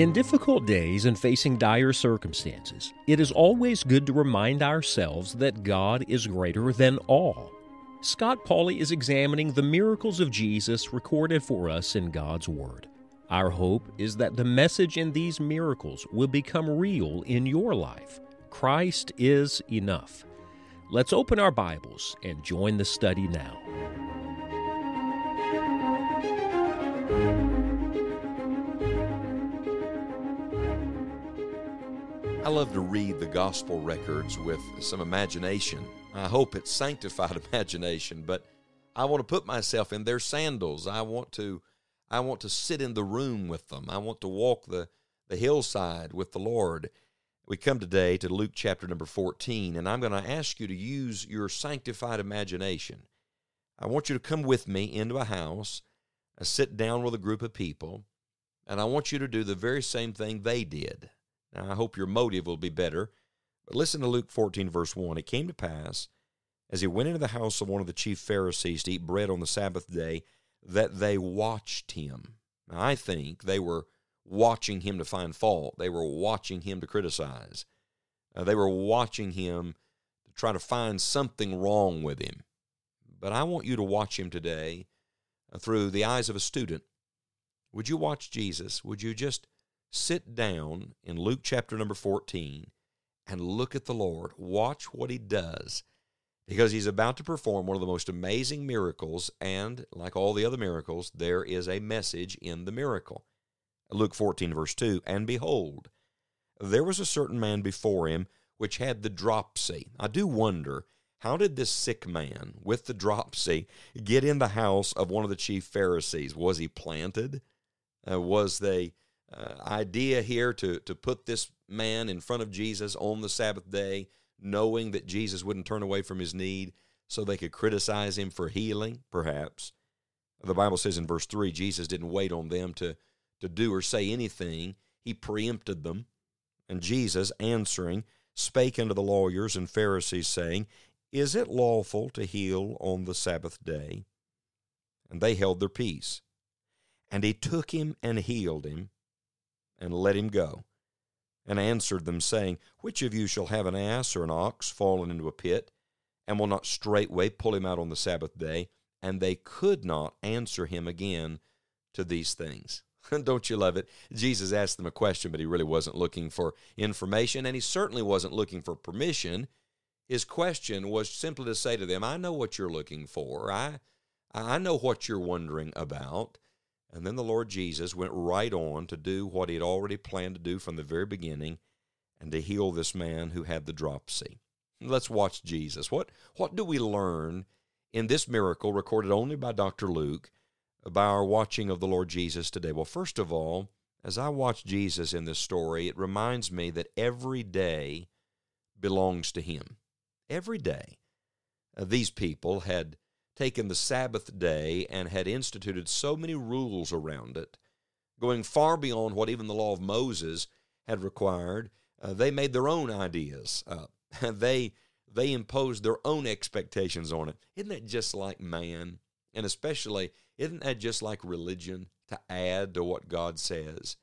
In difficult days and facing dire circumstances, it is always good to remind ourselves that God is greater than all. Scott Pauley is examining the miracles of Jesus recorded for us in God's Word. Our hope is that the message in these miracles will become real in your life. Christ is enough. Let's open our Bibles and join the study now. I love to read the gospel records with some imagination. I hope it's sanctified imagination, but I want to put myself in their sandals. I want to sit in the room with them. I want to walk the hillside with the Lord. We come today to Luke chapter number 14, and I'm going to ask you to use your sanctified imagination. I want you to come with me into a house, I sit down with a group of people, and I want you to do the very same thing they did. Now, I hope your motive will be better, but listen to Luke 14, verse 1. It came to pass, as he went into the house of one of the chief Pharisees to eat bread on the Sabbath day, that they watched him. Now, I think they were watching him to find fault. They were watching him to criticize. They were watching him to try to find something wrong with him. But I want you to watch him today through the eyes of a student. Would you watch Jesus? Would you just sit down in Luke chapter number 14 and look at the Lord. Watch what he does, because he's about to perform one of the most amazing miracles, and like all the other miracles, there is a message in the miracle. Luke 14 verse 2, and behold, there was a certain man before him which had the dropsy. I do wonder, how did this sick man with the dropsy get in the house of one of the chief Pharisees? Was he planted? Idea here to put this man in front of Jesus on the Sabbath day, knowing that Jesus wouldn't turn away from his need, so they could criticize him for healing, perhaps. The Bible says in verse 3, Jesus didn't wait on them to do or say anything. He preempted them. And Jesus, answering, spake unto the lawyers and Pharisees, saying, Is it lawful to heal on the Sabbath day? And they held their peace. And he took him and healed him, and let him go, and answered them, saying, Which of you shall have an ass or an ox fallen into a pit, and will not straightway pull him out on the Sabbath day? And they could not answer him again to these things. Don't you love it? Jesus asked them a question, but he really wasn't looking for information, and he certainly wasn't looking for permission. His question was simply to say to them, I know what you're looking for. I know what you're wondering about. And then the Lord Jesus went right on to do what he had already planned to do from the very beginning, and to heal this man who had the dropsy. Let's watch Jesus. What do we learn in this miracle recorded only by Dr. Luke by our watching of the Lord Jesus today? Well, first of all, as I watch Jesus in this story, it reminds me that every day belongs to him. Every day. These people had taken the Sabbath day and had instituted so many rules around it, going far beyond what even the law of Moses had required. They made their own ideas up. They imposed their own expectations on it. Isn't that just like man? And especially, isn't that just like religion, to add to what God says,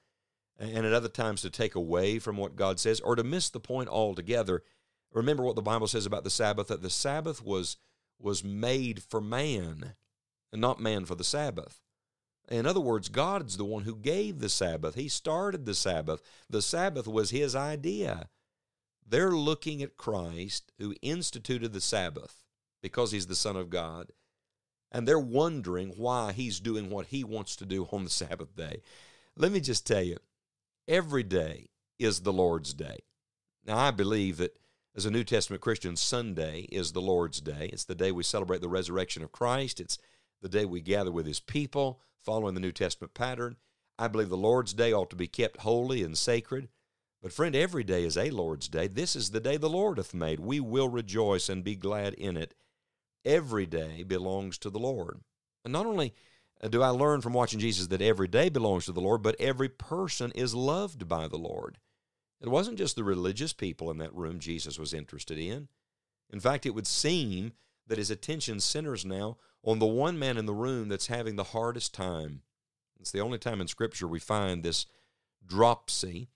and at other times to take away from what God says, or to miss the point altogether? Remember what the Bible says about the Sabbath, that the Sabbath was made for man, and not man for the Sabbath. In other words, God's the one who gave the Sabbath. He started the Sabbath. The Sabbath was his idea. They're looking at Christ, who instituted the Sabbath because he's the Son of God, and they're wondering why he's doing what he wants to do on the Sabbath day. Let me just tell you, every day is the Lord's day. Now, I believe that as a New Testament Christian, Sunday is the Lord's day. It's the day we celebrate the resurrection of Christ. It's the day we gather with his people, following the New Testament pattern. I believe the Lord's day ought to be kept holy and sacred. But friend, every day is a Lord's day. This is the day the Lord hath made. We will rejoice and be glad in it. Every day belongs to the Lord. And not only do I learn from watching Jesus that every day belongs to the Lord, but every person is loved by the Lord. It wasn't just the religious people in that room Jesus was interested in. In fact, it would seem that his attention centers now on the one man in the room that's having the hardest time. It's the only time in Scripture we find this dropsy.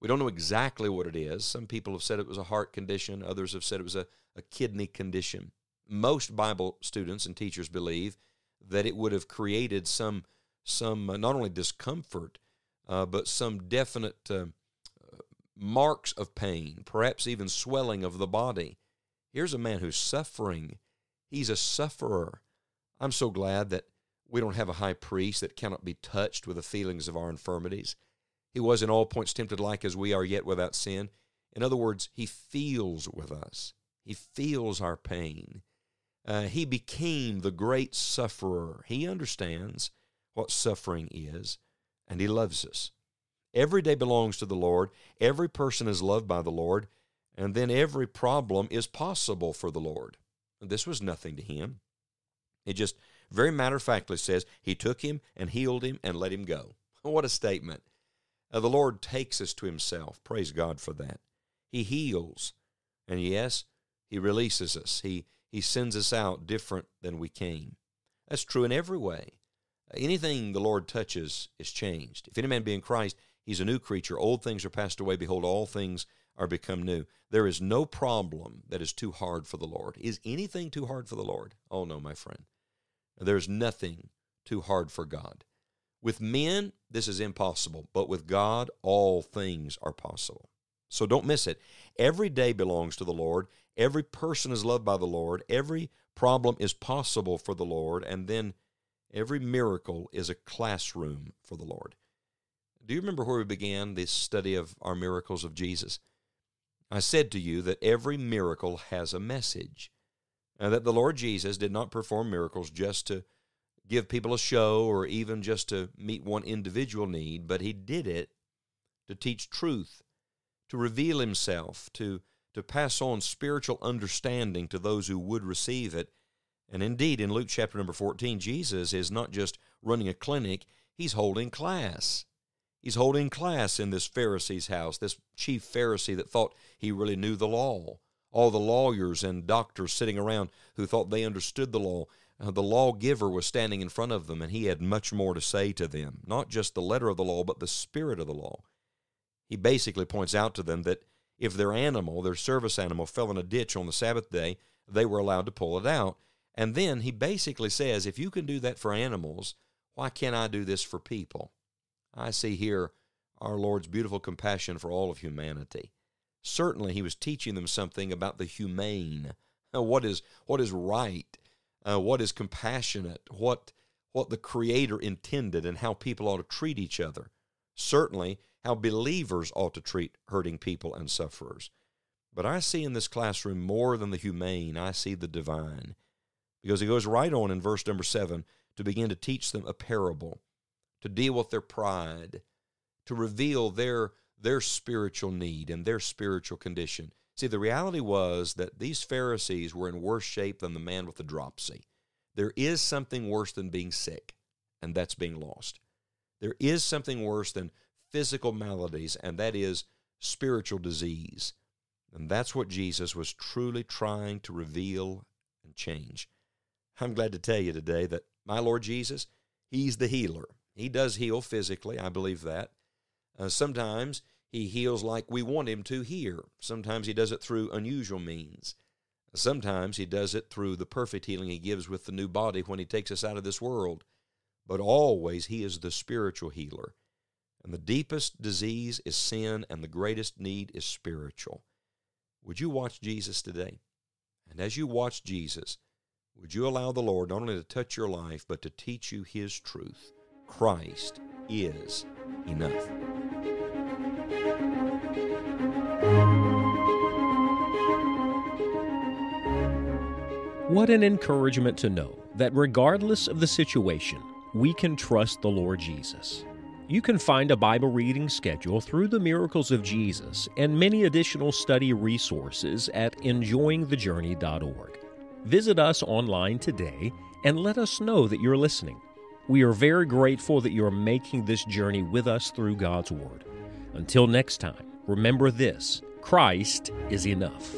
We don't know exactly what it is. Some people have said it was a heart condition. Others have said it was a kidney condition. Most Bible students and teachers believe that it would have created some not only discomfort, but some definite marks of pain, perhaps even swelling of the body. Here's a man who's suffering. He's a sufferer. I'm so glad that we don't have a high priest that cannot be touched with the feelings of our infirmities. He was in all points tempted like as we are, yet without sin. In other words, he feels with us. He feels our pain. He became the great sufferer. He understands what suffering is, and he loves us. Every day belongs to the Lord. Every person is loved by the Lord. And then every problem is possible for the Lord. And this was nothing to him. It just very matter-of-factly says, he took him and healed him and let him go. What a statement. The Lord takes us to himself. Praise God for that. He heals. And yes, he releases us. He sends us out different than we came. That's true in every way. Anything the Lord touches is changed. If any man be in Christ, he's a new creature. Old things are passed away. Behold, all things are become new. There is no problem that is too hard for the Lord. Is anything too hard for the Lord? Oh, no, my friend. There's nothing too hard for God. With men, this is impossible, but with God, all things are possible. So don't miss it. Every day belongs to the Lord. Every person is loved by the Lord. Every problem is possible for the Lord. And then every miracle is a classroom for the Lord. Do you remember where we began this study of our miracles of Jesus? I said to you that every miracle has a message, and that the Lord Jesus did not perform miracles just to give people a show or even just to meet one individual need, but he did it to teach truth, to reveal himself, to pass on spiritual understanding to those who would receive it. And indeed, in Luke chapter number 14, Jesus is not just running a clinic, he's holding class. He's holding class in this Pharisee's house, this chief Pharisee that thought he really knew the law. All the lawyers and doctors sitting around who thought they understood the law. The lawgiver was standing in front of them, and he had much more to say to them, not just the letter of the law, but the spirit of the law. He basically points out to them that if their animal, their service animal, fell in a ditch on the Sabbath day, they were allowed to pull it out. And then he basically says, if you can do that for animals, why can't I do this for people? I see here our Lord's beautiful compassion for all of humanity. Certainly, he was teaching them something about the humane, what is right, what is compassionate, what the Creator intended, and how people ought to treat each other. Certainly, how believers ought to treat hurting people and sufferers. But I see in this classroom more than the humane. I see the divine, because he goes right on in verse number 7 to begin to teach them a parable, to deal with their pride, to reveal their spiritual need and their spiritual condition. See, the reality was that these Pharisees were in worse shape than the man with the dropsy. There is something worse than being sick, and that's being lost. There is something worse than physical maladies, and that is spiritual disease. And that's what Jesus was truly trying to reveal and change. I'm glad to tell you today that my Lord Jesus, he's the healer. He does heal physically, I believe that. Sometimes he heals like we want him to here. Sometimes he does it through unusual means. Sometimes he does it through the perfect healing he gives with the new body when he takes us out of this world. But always he is the spiritual healer. And the deepest disease is sin, and the greatest need is spiritual. Would you watch Jesus today? And as you watch Jesus, would you allow the Lord not only to touch your life, but to teach you his truth? Christ is enough. What an encouragement to know that regardless of the situation, we can trust the Lord Jesus. You can find a Bible reading schedule through the miracles of Jesus and many additional study resources at enjoyingthejourney.org. Visit us online today and let us know that you're listening. We are very grateful that you are making this journey with us through God's Word. Until next time, remember this: Christ is enough.